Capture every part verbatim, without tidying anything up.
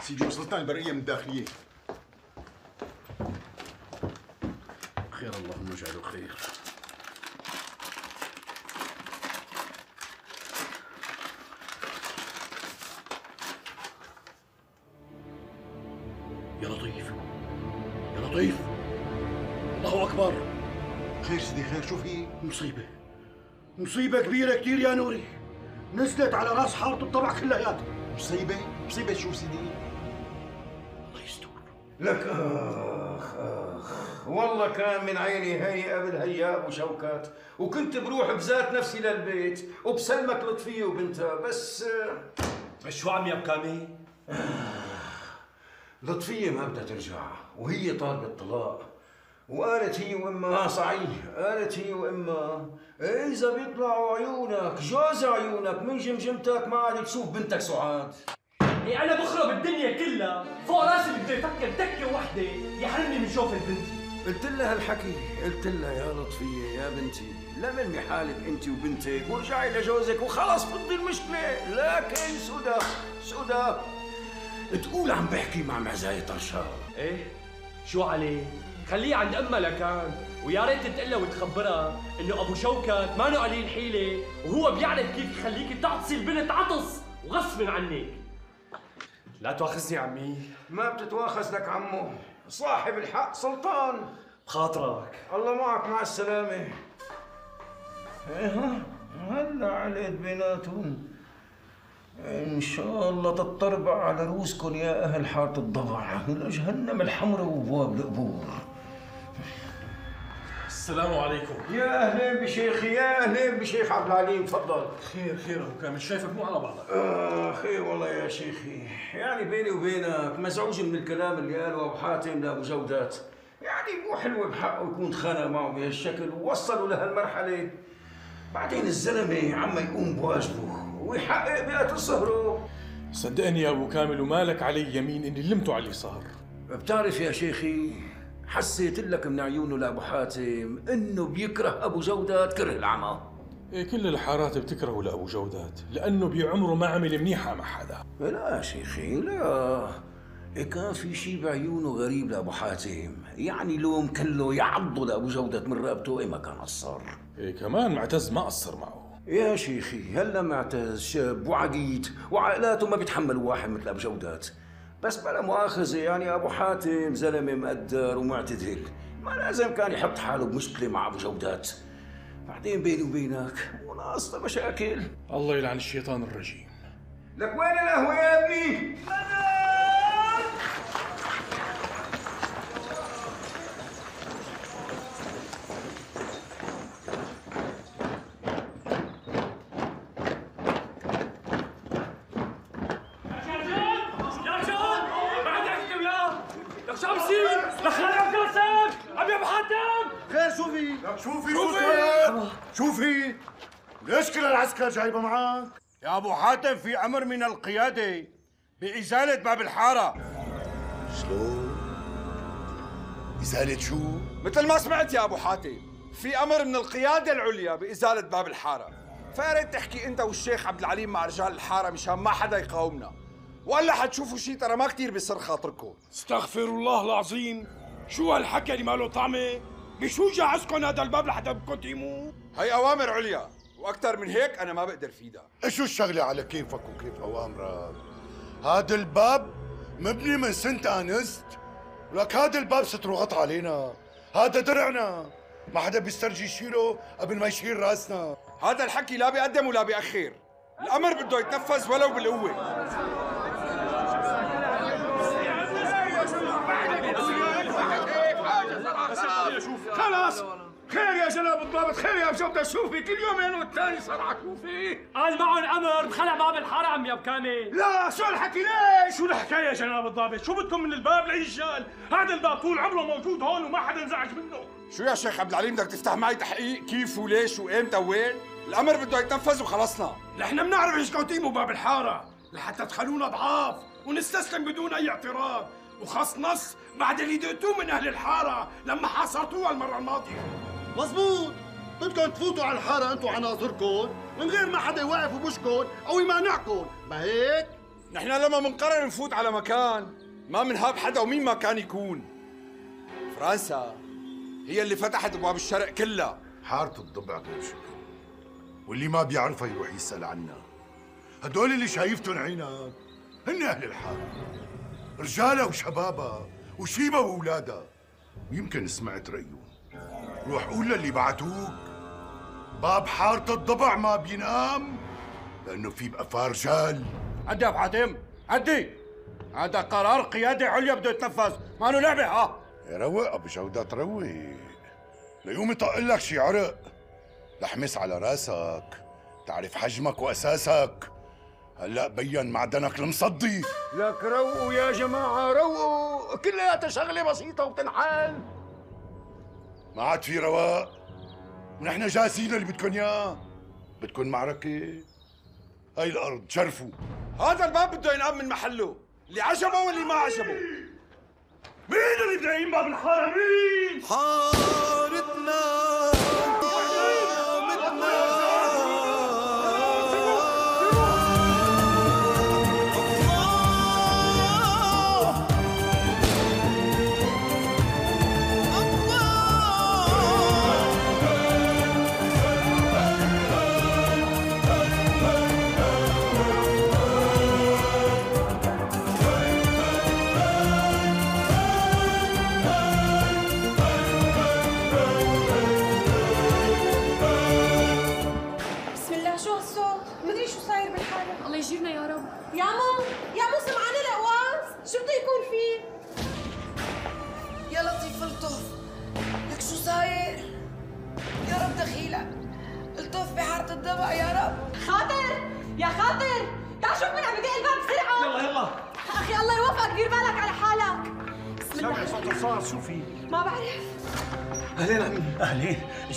سيدي وصلتنا البرية من الداخلية. خير اللهم اجعله خير. يا لطيف يا لطيف، الله أكبر. خير سيدي خير، شو في؟ مصيبة مصيبة كبيرة كتير يا نوري، نزلت على راس حارة الطبع كلياتها. مصيبة؟ مصيبة شو سيدي؟ الله يستر لك. آخ آخ والله كان من عيني هيني قبل هياب وشوكات، وكنت بروح بذات نفسي للبيت وبسلمك لطفية وبنتها، بس شو عم يا بكامي؟ لطفية ما بدها ترجع وهي طالبة الطلاق، وقالت هي وامها آه صحيح، قالت هي وامها إذا بيطلعوا عيونك جوز عيونك من جمجمتك ما عاد تشوف بنتك سعاد. إيه أنا بخرب الدنيا كلها، فوق راسي اللي بده يفكر تكة وحدة يحرمني من شوف بنتي. قلت لها هالحكي، قلت لها يا لطفية يا بنتي لملمي حالك أنت وبنتك وارجعي لجوزك وخلص فضي المشكلة، لكن سودا سودا تقول عم بحكي مع معزاي طرشان. ايه شو عليه؟ خليه عند امها لكان، ويا ريت تقلها وتخبرها انه ابو شوكت مانو قليل حيله، وهو بيعرف كيف يخليك تعطسي البنت عطس وغصب عنك. لا تواخذني عمي. ما بتتواخذ لك عمو، صاحب الحق سلطان. بخاطرك. الله معك مع السلامه. ايه هلا عليت بيناتهم. إن شاء الله تتطربع على رؤوسكم يا أهل حارة الضبع، جهنم الحمراء وأبواب القبور. السلام عليكم. يا أهلين بشيخي، يا أهلين بشيخ عبد العليم، تفضل. خير خير أبو كامل، شايفك مو على بعضك. آه خير والله يا شيخي، يعني بيني وبينك مزعوج من الكلام اللي قاله أبو حاتم لأبو جودات، يعني مو حلو بحقه يكون تخانق معه بهالشكل ووصلوا لهالمرحلة. بعدين الزلمة عم يقوم بواجبه ويحقق بيئة الصهره. صدقني يا ابو كامل ومالك علي يمين اني لمته على اليسار. بتعرف يا شيخي حسيت لك من عيونه لابو حاتم انه بيكره ابو جودات كره العمى. إيه كل الحارات بتكرهه لابو جودات لانه بعمره ما عمل منيحه مع حدا. لا يا شيخي لا، إيه كان في شيء بعيونه غريب لابو حاتم، يعني لوم كله يعضه لابو جودات من رقبته. إيه ما كان قصر. إيه كمان معتز ما قصر معه. يا شيخي هلا معتز شاب وعقيد وعقلاته ما بيتحملوا واحد مثل ابو جودات، بس بلا مؤاخذه يعني ابو حاتم زلمه مقدر ومعتدل، ما لازم كان يحط حاله بمشكله مع ابو جودات. بعدين بيني وبينك وناقصته مشاكل. الله يلعن الشيطان الرجيم. لك وين القهوه يا ابني؟ شوفي شوفي شوفي ليش كل العسكر جايبه معك؟ يا ابو حاتم في امر من القياده بازاله باب الحاره. شلون؟ ازاله شو؟ مثل ما سمعت يا ابو حاتم، في امر من القياده العليا بازاله باب الحاره، فيا ريت تحكي انت والشيخ عبد العليم مع رجال الحاره مشان ما حدا يقاومنا، ولا حتشوفوا شيء ترى ما كثير بيصير خاطركم. استغفر الله العظيم، شو هالحكي اللي ما له طعمه؟ بشو جعزكن هذا الباب لحتى بدكن تقيموه؟ هي اوامر عليا واكثر من هيك انا ما بقدر فيدا. شو الشغله على كيفك وكيف اوامرك؟ هذا الباب مبني من سنه انست، ولك هذا الباب ستره غط علينا، هذا درعنا، ما حدا بيسترجي يشيله قبل ما يشيل راسنا. هذا الحكي لا بيقدم ولا بيأخر، الامر بده يتنفذ ولو بالقوه. خلاص خير يا جناب الضابط، خير يا بجودة. شوفي كل يومين والثاني صرعك. شوفي قال معهم امر بخلع باب الحاره عم يا ابو كامل. لا شو الحكي ليش؟ شو الحكايه يا جناب الضابط؟ شو بدكم من الباب العجال؟ هذا الباب طول عمره موجود هون وما حدا انزعج منه. شو يا شيخ عبد العليم بدك تفتح معي تحقيق كيف وليش وايمتى وين؟ الامر بده يتنفذ وخلصنا. نحن بنعرف ايش بدكم تقيموا باب الحاره لحتى تخلونا ضعاف ونستسلم بدون اي اعتراض، وخاص نص بعد اللي دقتوه من اهل الحاره لما حاصرتوها المره الماضيه. مظبوط، بدكم تفوتوا على الحاره انتوا وعناصركم من غير ما حدا يوقف وبوشكم او يمانعكم، ما هيك؟ نحن لما منقرر نفوت على مكان ما منهاب حدا ومين ما كان يكون. فرنسا هي اللي فتحت ابواب الشرق كلها. حارة الضبع غير شكل، واللي ما بيعرفها يروح يسأل عنها. هدول اللي شايفتن عينك هن أهل الحارة، رجالها وشبابها وشيبها وأولادها. يمكن سمعت رأيهم. روح قول للي بعتوك باب حارة الضبع ما بينام لأنه في بقفاه رجال. عدي يا أبو حاتم، عدي. هذا قرار قيادي عليا بده يتنفذ، مانو لعبة. ها روق أبو جودة، روق ليوم يطق لك شي عرق لحمس على راسك. تعرف حجمك وأساسك، هلأ بين معدنك المصدي. لك روقوا يا جماعة، روقوا، كلها شغلة بسيطة وبتنحل. ما عاد في رواق، ونحن جاهزين اللي بدكن اياه. بدكن معركة؟ هاي الأرض، شرفوا. هذا الباب بده ينقب من محله، اللي عجبه واللي ما عجبه. مين اللي بده يقيم باب الحارة؟ مين؟ حارتنا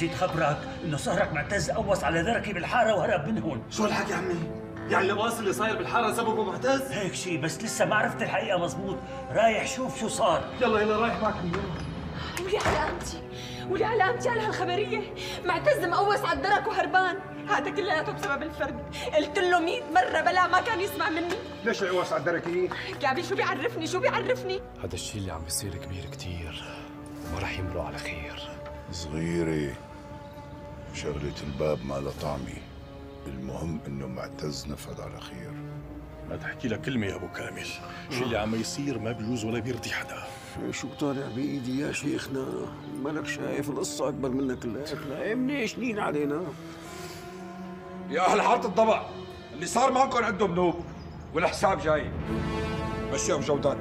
جيت خبرك انه صهرك معتز قوص على دركي بالحاره وهرب منهم. شو الحكي عمي؟ يعني القواص اللي صاير بالحاره سببه معتز؟ هيك شيء، بس لسه ما عرفت الحقيقه مزبوط. رايح شوف شو صار. يلا يلا رايح معك من يلا. ولي علامتي، ولي علامتي على هالخبريه. معتز مقوص على الدرك وهربان، هذا كلياته بسبب الفرد. قلت له مئة مره بلا ما كان يسمع مني. ليش يقوص على الدركي؟ كابي شو بيعرفني، شو بيعرفني؟ هذا الشيء اللي عم بيصير كبير كثير وما راح يمرق على خير. صغيره شغلة الباب ما لها طعمي، المهم انه معتز نفذ على خير. ما تحكي لك كلمة يا ابو كامل، شو اللي عم يصير ما بيجوز ولا بيرضي حدا. شو طالع بايدي يا شيخنا؟ مالك شايف القصة أكبر منا كلياتنا؟ منيشنين علينا. يا أهل حارة الضبع، اللي صار معكم عنده بنوب والحساب جاي. مشي يا أبو جودات.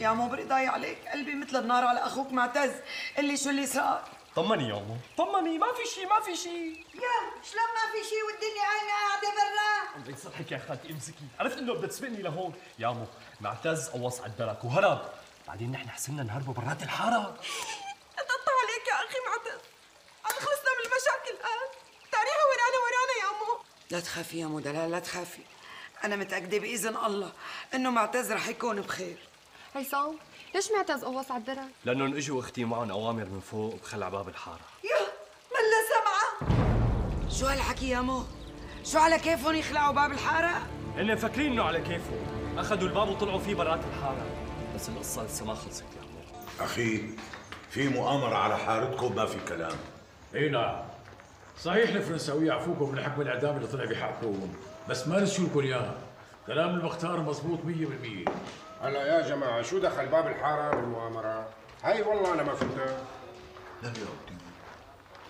يا مو بري ضايع عليك قلبي مثل النار على اخوك معتز. قلي شو اللي صار. طمني يا مو، طمني. ما في شيء، ما في شيء. يا شلون ما في شيء والدنيا عايمه قاعده برا؟ الله يصلحك يا خالتي، امسكي. عرفت انه بدها تسبقني لهون. يا مو، معتز قوص على الدرك وهرب، بعدين نحن حسنا نهربه برات الحاره. قطع عليك يا اخي معتز، عم خلصنا من المشاكل الان. تاريخها ورانا ورانا يا مو. لا تخافي يا مو دلال، لا تخافي. انا متاكده باذن الله انه معتز رح يكون بخير. هيثم، ليش معتز قوص على الدرك؟ لأنهم اجوا اختي معهم أوامر من فوق بخلع باب الحارة. ياه، ملا سمعة. شو هالحكي يا مو؟ شو على كيفهم يخلعوا باب الحارة؟ هن مفكرين إنه على كيفهم، أخذوا الباب وطلعوا فيه برات الحارة، بس القصة لسه ما خلصت يا مو. أخي، في مؤامرة على حارتكم ما في كلام. إي نعم، صحيح الفرنساوية عفوكم من حكم الإعدام اللي طلع بحقكم، بس ما رشوا لكم إياها. كلام المختار مضبوط مية بالمية. هلا يا جماعة، شو دخل باب الحارة بالمؤامرة؟ هاي والله أنا ما فهمتها. لا يا ودي،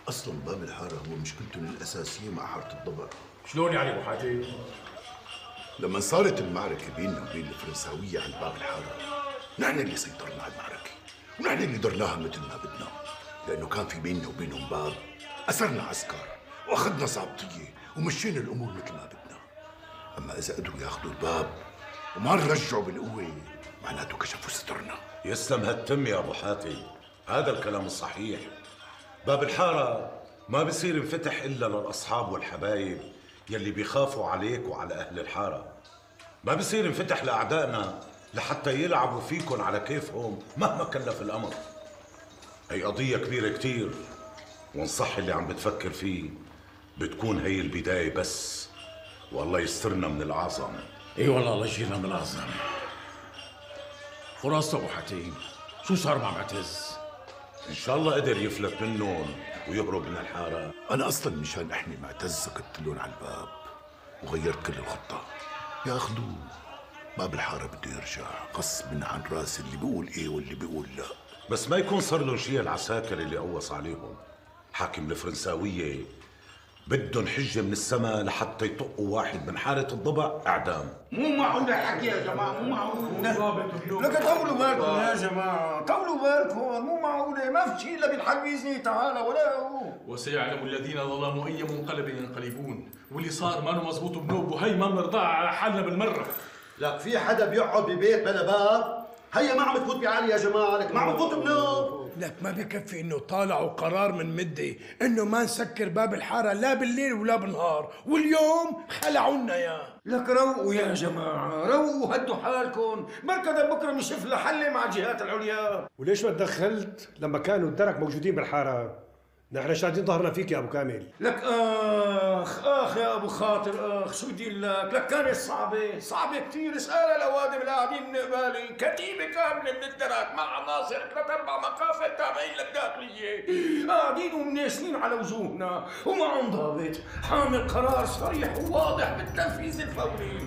أصلاً باب الحارة هو مشكلته الأساسية مع حارة الضبع، شلون يعني ابو حاتم؟ لما صارت المعركه بيننا وبين الفرنساويه عند باب الحاره، نحن اللي سيطرنا على المعركه، ونحن اللي درناها مثل ما بدنا، لانه كان في بيننا وبينهم باب، اسرنا عسكر، واخذنا صعبطيه، ومشينا الامور مثل ما بدنا. اما اذا قدروا ياخذوا الباب وما نرجعوا بالقوه، معناته كشفوا سترنا. يسلم هالتم يا ابو حاتم، هذا الكلام الصحيح. باب الحاره ما بصير ينفتح الا للاصحاب والحبايب يلي بيخافوا عليك وعلى اهل الحاره. ما بصير ينفتح لاعدائنا لحتى يلعبوا فيكم على كيفهم مهما كلف الامر. هي قضيه كبيره كثير، وانصح اللي عم بتفكر فيه بتكون هي البدايه بس، والله يسترنا من الاعظم. اي والله الله يشفينا من الاعظم. خلاصه ابو حاتم، شو صار مع معتز؟ ان شاء الله قدر يفلت منهم ويهرب من الحاره. انا اصلا مشان احمي معتز كنت لهم على الباب وغيرت كل الخطه. ياخذوه، باب الحاره بده يرجع غصبا عن راس اللي بيقول ايه واللي بيقول لا. بس ما يكون صار لهم شيء العساكر اللي قوص عليهم. حاكم الفرنساويه بدهم حجه من السماء لحتى يطقوا واحد من حاره الضبع اعدام. مو معقول الحكي يا جماعه، مو معقول. لك طولوا بالكم يا جماعه، طولوا بالكم، مو معقوله، ما في شيء الا بالحق باذنه تعالى. ولا هو وسيعلم الذين ظلموا اي منقلب ينقلبون، واللي صار ما انه مضبوط بنوب، وهي ما بنرضاها على حالنا بالمره. لك في حدا بيقعد ببيت بلا باب؟ هي ما عم تفوت بعالي يا جماعه، لك ما عم تفوت بنوب. لك ما بكفي انه طالعوا قرار من مده انه ما نسكر باب الحاره لا بالليل ولا بالنهار، واليوم خلعونا اياه. لك روقوا يا جماعه، روقوا، هدوا حالكم، بركة بكره بنشوف لها حل مع الجهات العليا. وليش ما تدخلت لما كانوا الدرك موجودين بالحاره؟ نحن شادين ظهرنا فيك يا ابو كامل. لك اخ اخ يا ابو خاطر، اخ شو بدي لك؟ لك كانت صعبه، صعبه كثير. اسالها الاوادم اللي قاعدين من قبالي، كتيبه كامله من الدرك مع عناصر ثلاث اربع مقافل تابعين للداخليه، قاعدين ومناشنين على وجوهنا، ومعهم ضابط حامل قرار صريح وواضح بالتنفيذ الفوري.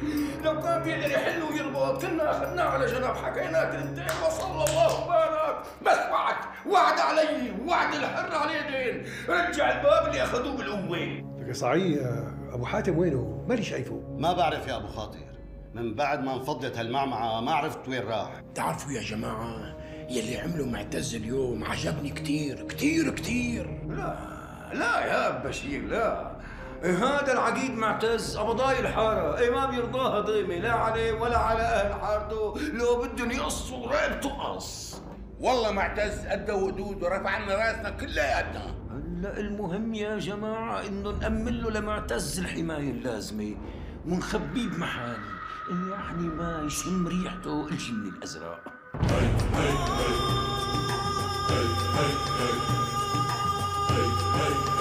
لو كان بيقدر يحل ويربط كنا اخذناه على جنب، حكيناه تنتين وصلى الله وبارك. بس وعد، وعد علي، وعد الحر على يدين، رجع الباب اللي اخذوه بالقوه. لك صعي ابو حاتم وينه؟ ماني شايفه. ما بعرف يا ابو خاطر، من بعد ما انفضت هالمعمعه ما عرفت وين راح. بتعرفوا يا جماعه يلي عملوا معتز اليوم عجبني كثير كثير كثير. لا لا يا ابو بشير، لا، هذا العقيد معتز قبضاي الحاره، اي ما بيرضاها ضيمه لا عليه ولا على اهل حارته، لو بدهم يقصوا رقبته قص. والله معتز ادى وقدود ورفع عنا راسنا كلياتنا. هلا المهم يا جماعه انه نأمن له لمعتز الحمايه اللازمه ونخبيه بمحل، يعني ما يشم ريحته الجن الازرق.